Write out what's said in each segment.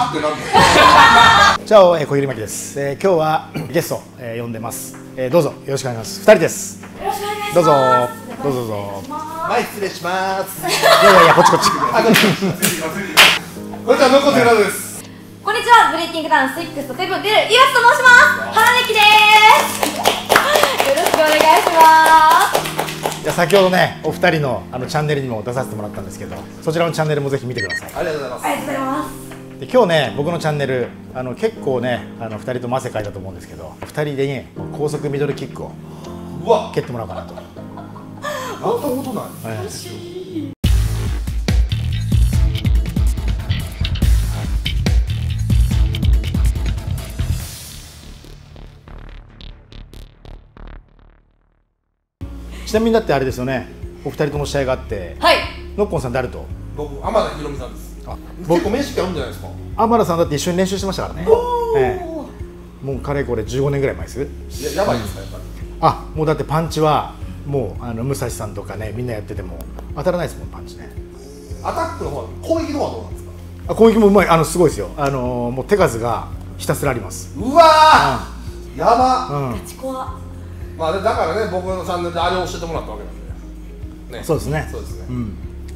はってなんだよ。じゃあ小切巻です。今日はゲスト呼んでます。どうぞよろしくお願いします。2人です。よろしくお願いします。どうぞどうぞどうぞ。はい失礼します。いやいやこっちこっち。こんにちは、のこてらです。こんにちは、ブレイキングダウン6と7出る岩津と申します。原根希です。よろしくお願いします。先ほどね、お二人のチャンネルにも出させてもらったんですけど、そちらのチャンネルもぜひ見てください。ありがとうございます。ありがとうございます。で、今日ね、僕のチャンネル、結構ね、二人とも汗かいたと思うんですけど、二人でね、高速ミドルキックを蹴ってもらおうかなと。なんてことない。楽しい。ちなみにだってあれですよね、お二人とも試合があって、はい、ノッコンさん誰と？僕、天田ひろみさんです。あ、結構面識あるんじゃないですか。天田さんだって一緒に練習してましたからね。もうかれこれ15年ぐらい前です。やばいですかやっぱり。あ、もうだってパンチはもう武蔵さんとかね、みんなやってても当たらないですもんパンチね。アタックの方は攻撃の方はどうなんですか？あ、攻撃もうまい、すごいですよ。もう手数がひたすらあります。うわー、やば。ガチコア。まあだからね、僕のチャンネルであれを教えてもらったわけなんでね。そうですね、そうですね。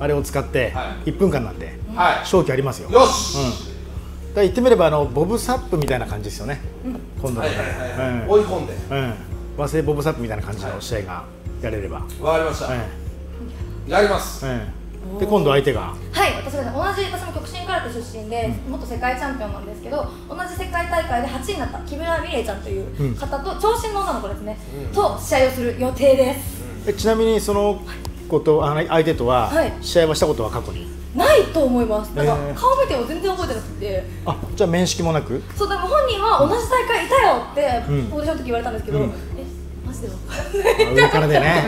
あれを使って1分間なんで勝機ありますよ。よし、だから言ってみればボブサップみたいな感じですよね。今度は追い込んで和製ボブサップみたいな感じの試合がやれれば。わかりました、やります。で、今度相手がはい、私も極真空手出身で元世界チャンピオンなんですけど、同じ世界大会で8位になった木村美玲ちゃんという方と長身の女の子ですねと試合をする予定です。ちなみにその子と相手とは試合はしたことは過去にないと思います。だから顔見ても全然覚えてなくて。あ、じゃあ面識もなく。そう、でも本人は同じ大会いたよってオーディションの時言われたんですけど、マジで分かんない。上からでね、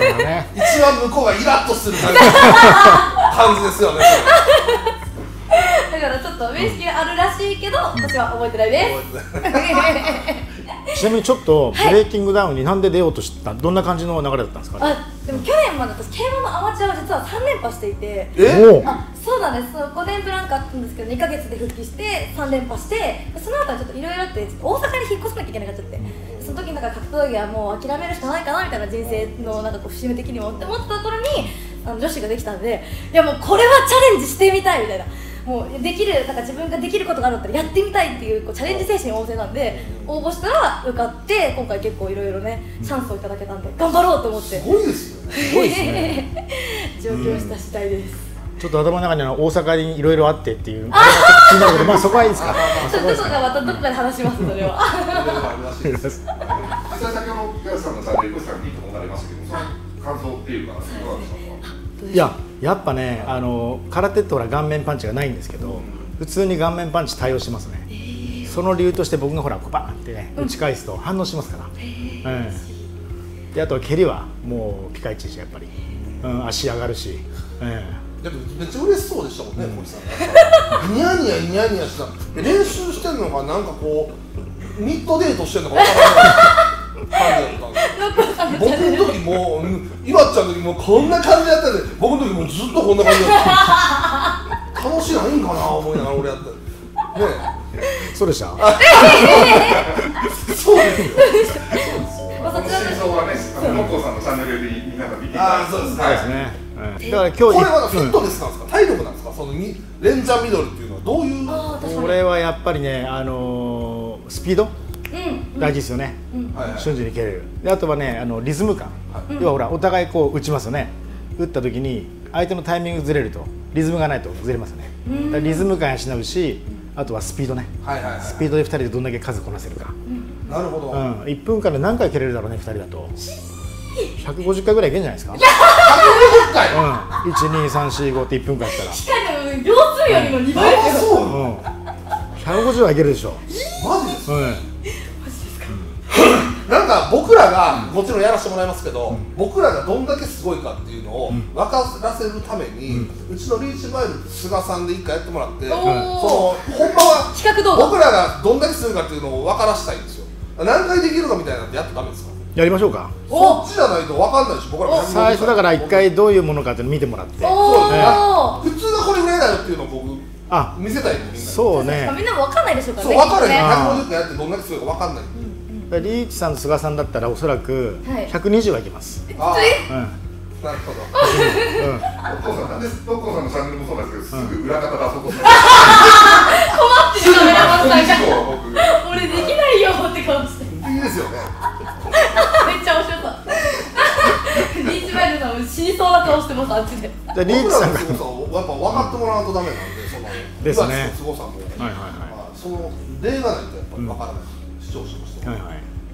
上からね、一番向こうがイラッとする感じですよね。だからちょっと面識があるらしいけど、私は覚えてないです。ちなみにちょっとブレイキングダウンになんで出ようとした、どんな感じの流れだったんですか。あ、でも去年まで私 K1 のアマチュアを実は3連覇していて。あ、そうなんです。5年ブランクあったんですけど2ヶ月で復帰して3連覇して、その後はちょっといろいろあって大阪に引っ越さなきゃいけなくなっちゃって、その時なんか格闘技はもう諦めるしかないかなみたいな、人生のなんかこう節目的にもって思ったところに女子ができたんで、いやもうこれはチャレンジしてみたいみたいな。もうできる、なんか自分ができることがあるんだったらやってみたいっていう、こうチャレンジ精神旺盛なんで、応募したら受かって今回結構いろいろねチャンスをいただけたんで頑張ろうと思って。すごいですよね。すごいですね。上京した次第です、ちょっと頭の中に大阪にいろいろあってっていう気になるけど、まあそこはいいですか。ちょっとそこはまたどっかで話します。それは実際先ほど岩さんのチャンネルご視聴にいいと思われましたけど、感想っていうかいかがでしたか。いや、やっぱね、空手ってほら顔面パンチがないんですけど、普通に顔面パンチ対応してますね。その理由として僕がほらバーンってね打ち返すと反応しますから。で、あと蹴りはもうピカイチでしょやっぱり。足上がるし。でもめっちゃ嬉しそうでしたもんね、小木さん。ニヤニヤニヤニヤしてた。練習してるのか、なんかこうミッドデートしてるのか分からない感じだったんです。僕の時も岩ちゃんの時もこんな感じだったんで、僕の時もずっとこんな感じだった。楽しないんかな思いながら俺やったね。え、そうでした。そうですよ。真相はね、のこさんのチャンネルでみんなが見ていただいて。そうですね。だから今日これはフィットネスなんですか、体力なんですか、そのレンジャーミドルっていうのはどういう。これはやっぱりね、スピード大事ですよね。瞬時に蹴れる。で、あとはね、リズム感。要はほらお互いこう打ちますよね。打った時に相手のタイミングずれると、リズムがないとずれますよね。リズム感養うし、あとはスピードね。スピードで2人でどんだけ数こなせるか。なるほど。1分間で何回蹴れるだろうね、2人だと。150回ぐらいいけんじゃないですか。150回。1、2、3、4、5って1分間やったら。1回でも秒数よりも2倍ですよ。150はいけるでしょ。マジですか。なんか僕らがもちろんやらせてもらいますけど、僕らがどんだけすごいかっていうのを分からせるために、うちのリーチマイル菅さんで一回やってもらって、そのほんまは僕らがどんだけするかっていうのを分からしたいんですよ。何回できるかみたいなのやってダメですか。やりましょうか。そっちじゃないと分かんないし、僕らも最初だから一回どういうものかって見てもらって。普通はこれぐらいだよっていうのを僕あ、見せたいよみんなに。そうね。みんなも分かんないでしょうからね。そう、分からない。150ってやってどんだけすごいか分かんない。リーチさんと菅さんだったらおそらく120はいけます。ああ、なるほど。トッコさんなんでトッコさんのチャンネルもそうなんですけどすぐ裏方出そうとして。困ってるから村山さんが。俺できないよって顔して。いいですよね。めっちゃ面白そう。リーチマイルさん死にそうな顔してますあっちで。じゃリーチさんがやっぱ分かってもらわんとダメなんでその。ですね。菅さんも。はいはいはい。その例がないとやっぱり分からない。はいは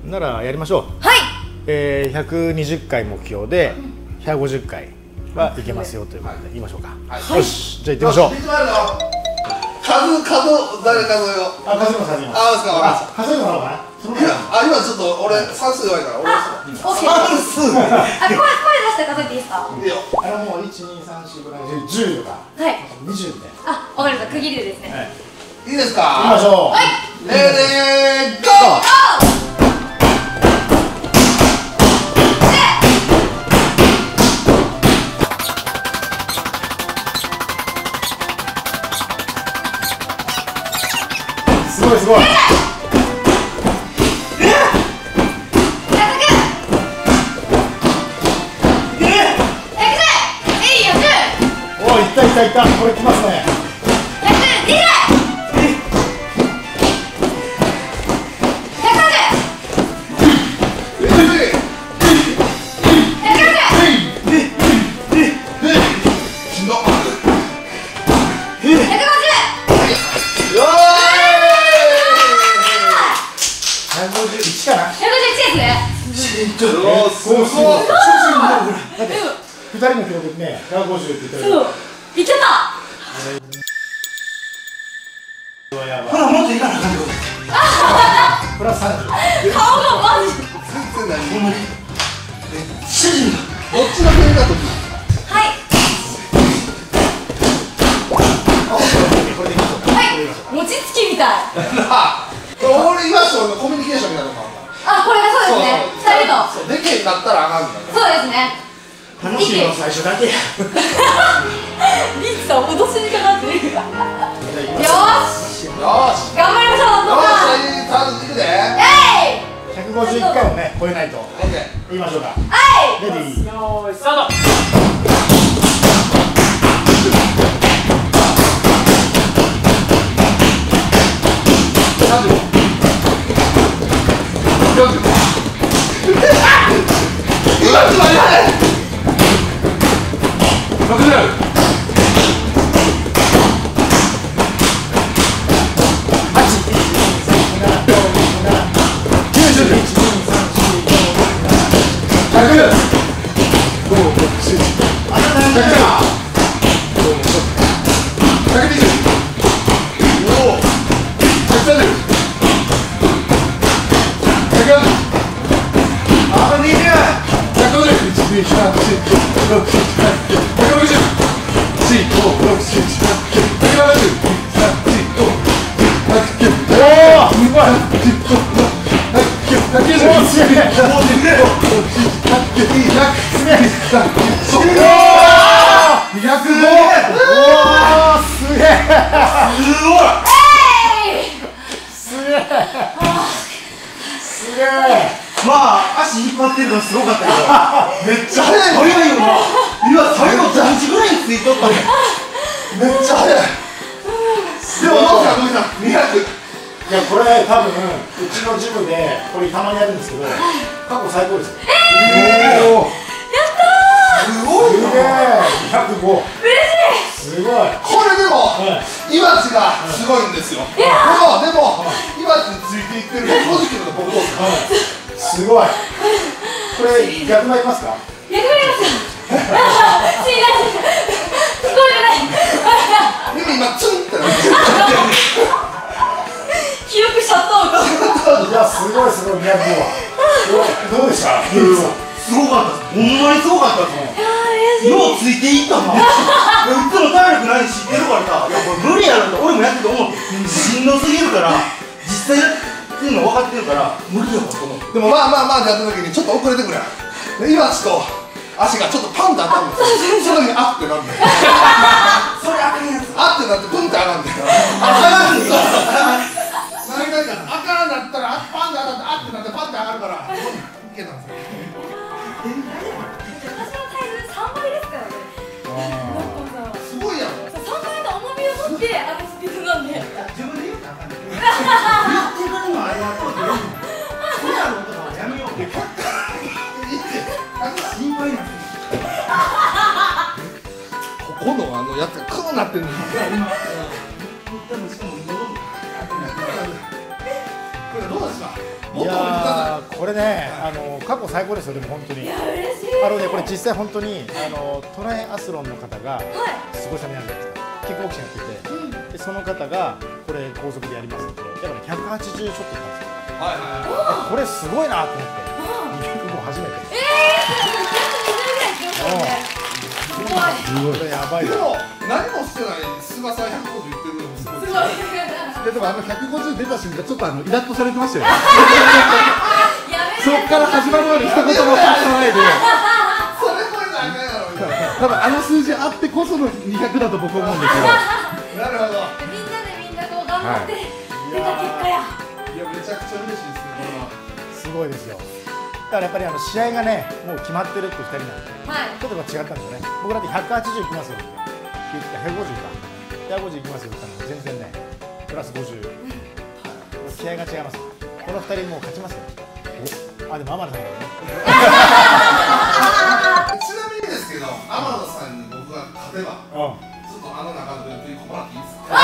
い、ならやりましょう。はい、120回目標で150回はいけますよということで言いましょうか。よし、じゃあ行ってみましょう。数誰数えよ。あ、数も数も。あ、数ものかな。あ、今ちょっと俺算数弱いから。算数。あ、声出して数えていいですか。いいよ。あれもう1、2、3、4ぐらいで10とか。はい。20みたいな。あ、わかりました。区切りですね。いいですか。行きましょう。はい。レディーゴー！すごいすごい！お、いったいったいった！これきますね。その時にアップなんだよ。それあかんやつあってなってブンって上がるんだよ。何回かあかんだったらパンって上がってあってなってパンって上がるからいけたんですよ。私の体重3倍ですからね。なんかさすごいやん。3倍の重みを持ってあのスピードなんで自分で言うとあかんねん。言ってからのあれやとそれやろうとかはやめよう。心配なんですよ。ここのあのやつがクーなってんのよ。いやーこれね、過去最高ですよ。でも本当にこれ実際本当にトライアスロンの方がすごいためなんじゃないですか。キックボクシングやってて、その方がこれ高速でやりますってだから180ちょっといったんですよ。これすごいなと思って200も初めて。これやばい。でも何もしてない菅さん150言ってるのもすごい。でも150出た瞬間ちょっとイラッとされてましたよね。そっから始まるまで一言も言わないで。それこれじゃあかんやろみたいな。多分あの数字あってこその200だと僕は思うんですけど。なるほど。みんなこう頑張って出た結果や。いやめちゃくちゃ嬉しいですね。すごいですよ。だからやっぱり試合がね、もう決まってるって2人なんで、ちょっと違ったんですよね。僕だって180いきますよって言って、150いきますよって言ったの全然ね、プラス50、気合が違います。この2人もう勝ちますよ。あ、でも天野さんだよね。ちなみにですけど、天野さんに僕が勝てば、ちょっとあの中で食い込まなくていいですか？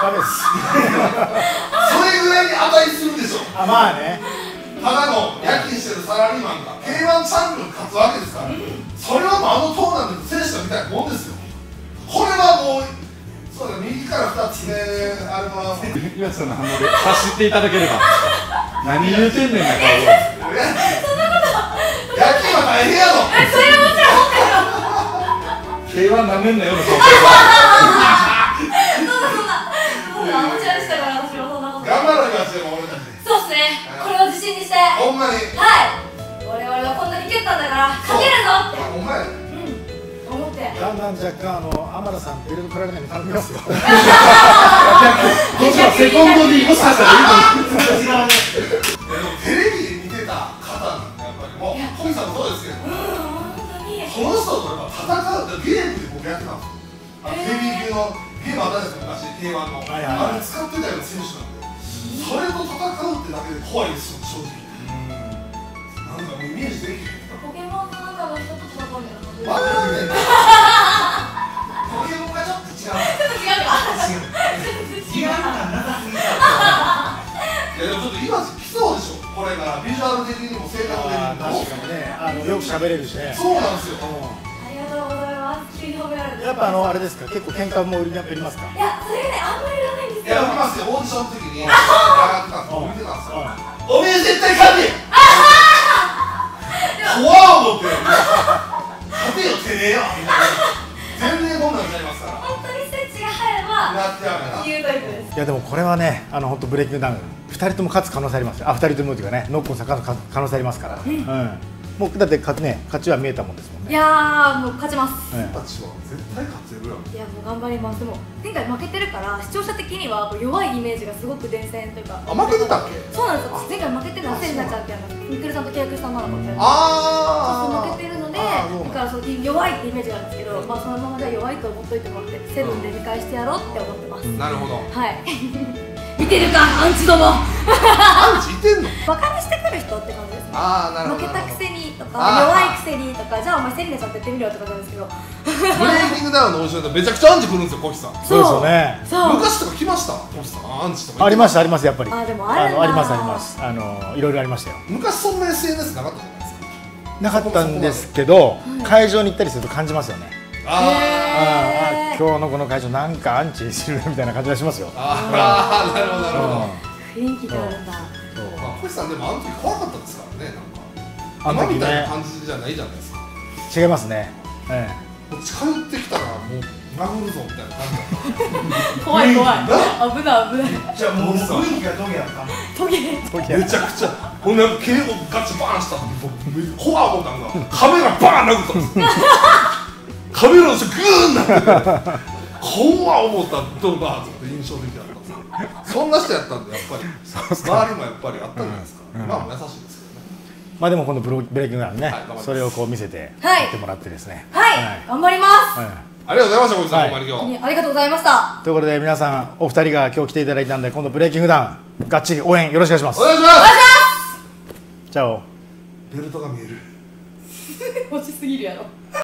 ダメです。それぐらいに値するでしょ。あ、まあね。ただの夜勤してるサラリーマンが K1 チャンピオンに勝つわけですから、それはもうあのトーナメント選手みたいなもんですよ。これはもう、そうだ、右から2つ目、あれは、岩瀬さんの反応で察していただければ、何言うてんねんな、顔を。そんなこと、夜勤は大変やろ、それはもちろん、K1 なめんなよ、そんなこと、アマチュアでしたから、私もそんなこと。頑張ろう、岩瀬も俺たち。そうっすね。ほんまにはい、我々はこんなに蹴ったんだから勝てるぞって思ってだんだん若干天野さんベルト取られないように頼みますよ。どうしようセコンドにもしかしたらテレビで見てた方なんでやっぱりもう小木さんもそうですけどその人と戦うゲームで僕やってたんですよ。ヘビー級のゲーム私たち昔 K1 のあれ使ってたような選手なんでそれと戦うってだけで怖いですよ正直。なんかもうイメージできる。ポケモンの中の人と戦うんだよ。わかんない。ポケモンがちょっと違う。ちょっと違うか。違うかなさすぎた。いやでもちょっと今きそうでしょ。これがビジュアル的にも性格的にもね、よく喋れるしね。そうなんですよ。ありがとうございます。急に褒められる。やっぱあれですか。結構喧嘩も売りにやってますか。いやそれねあんまりいらないんですよ。いや売りますよ。オーディションの時に上がったの見てたんですよ。おめえ絶対勝てよ。怖っ思って。勝てよてねえよ。全然こんなんになりますから。本当にスイッチが入れば。なっちゃうからな。いやでもこれはね、本当ブレイキングダウン。2人とも勝つ可能性あります。あ、2人ともというかね、ノッコンさん勝つ可能性ありますから。うん。もうだって勝ちは見えたもんですもんね。いやーもう勝ちます。私は絶対勝てるよ。いやもう頑張ります。でも前回負けてるから視聴者的には弱いイメージがすごく伝染というか。あ負けてたっけ？そうなんですよ。前回負けてるのせいになっちゃってミクルさんと契約したまだみたいな。ああ。負けてるのでだからその弱いってイメージなんですけど、まあそのままじゃ弱いと思っといてもらってセブンで見返してやろうって思ってます。なるほど。はい。見てるかアンチども。アンチいてんの？バカにしてくる人って感じですね。ああなるほど。負けたくせに。とか弱いくせにとか、じゃあお前セリナちゃんとやってみろとかなんですけどブレイキングダウンの面白いとめちゃくちゃアンチ来るんですよ、コキさん。そうですよね。昔とか来ましたコキさん、アンチとか。ありました、あります、やっぱり。あ、でもあるな。あります、あります。いろいろありましたよ。昔そんな SNS なかったじゃないですか。なかったんですけど、会場に行ったりすると感じますよね。ああ、今日のこの会場なんかアンチするみたいな感じがしますよ。ああ、なるほど、なるほど。雰囲気があるんだ。コキさんでもあの時怖かったですからね。あの時ね、今みたいな感じじゃないじゃないですか。違いますね。近寄ってきたらもう殴るぞみたいな感じ。怖い怖い。危ない危ない。じゃあもう雰囲気がトゲやった。トゲ。めちゃくちゃ。こんな警護ガチバーンした。怖いもんなんか。カメラバーン殴ったんです。カメラの人グーンなってて怖っ思ったドバーって印象的だったんですけど、そんな人やったんでやっぱり周りもやっぱりあったじゃないですか。まあ優しいですけどね。まあでもこのブレイキングダウンね、それをこう見せてやってもらってですね、はい頑張ります。ありがとうございました、小栗さん、本当にありがとうございました。ということで、皆さん、お二人が今日来ていただいたんで、今度ブレイキングダウン、がっちり応援よろしくお願いします。お願いします。チャオ。ベルトが見える。欲しすぎるやろ。